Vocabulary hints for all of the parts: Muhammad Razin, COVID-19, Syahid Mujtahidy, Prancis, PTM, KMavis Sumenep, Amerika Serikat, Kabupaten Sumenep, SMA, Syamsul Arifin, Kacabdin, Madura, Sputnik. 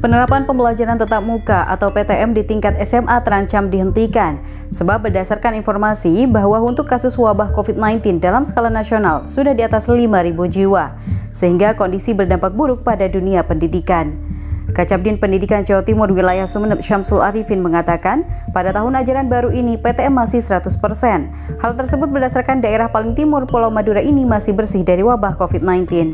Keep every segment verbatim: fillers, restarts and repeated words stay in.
Penerapan pembelajaran tatap muka atau P T M di tingkat S M A terancam dihentikan. Sebab berdasarkan informasi bahwa untuk kasus wabah COVID sembilan belas dalam skala nasional sudah di atas lima ribu jiwa, sehingga kondisi berdampak buruk pada dunia pendidikan. Kacabdin Pendidikan Jawa Timur wilayah Sumenep Syamsul Arifin mengatakan, pada tahun ajaran baru ini P T M masih seratus persen. Hal tersebut berdasarkan daerah paling timur Pulau Madura ini masih bersih dari wabah COVID sembilan belas.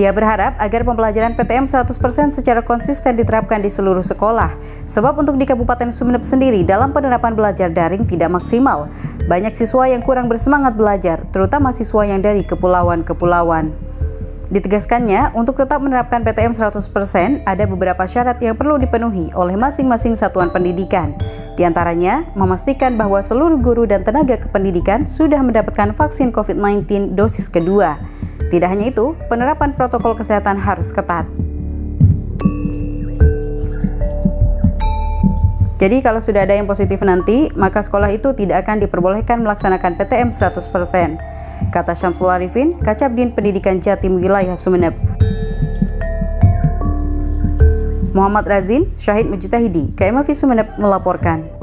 Dia berharap agar pembelajaran P T M seratus persen secara konsisten diterapkan di seluruh sekolah, sebab untuk di Kabupaten Sumenep sendiri dalam penerapan belajar daring tidak maksimal. Banyak siswa yang kurang bersemangat belajar, terutama siswa yang dari kepulauan-kepulauan. Ditegaskannya, untuk tetap menerapkan P T M seratus persen, ada beberapa syarat yang perlu dipenuhi oleh masing-masing satuan pendidikan. Di antaranya, memastikan bahwa seluruh guru dan tenaga kependidikan sudah mendapatkan vaksin COVID sembilan belas dosis kedua. Tidak hanya itu, penerapan protokol kesehatan harus ketat. Jadi kalau sudah ada yang positif nanti, maka sekolah itu tidak akan diperbolehkan melaksanakan P T M seratus persen, kata Syamsul Arifin, Kacabdin Pendidikan Jatim wilayah Sumenep. Muhammad Razin, Syahid Mujtahidy, KMavis Sumenep melaporkan.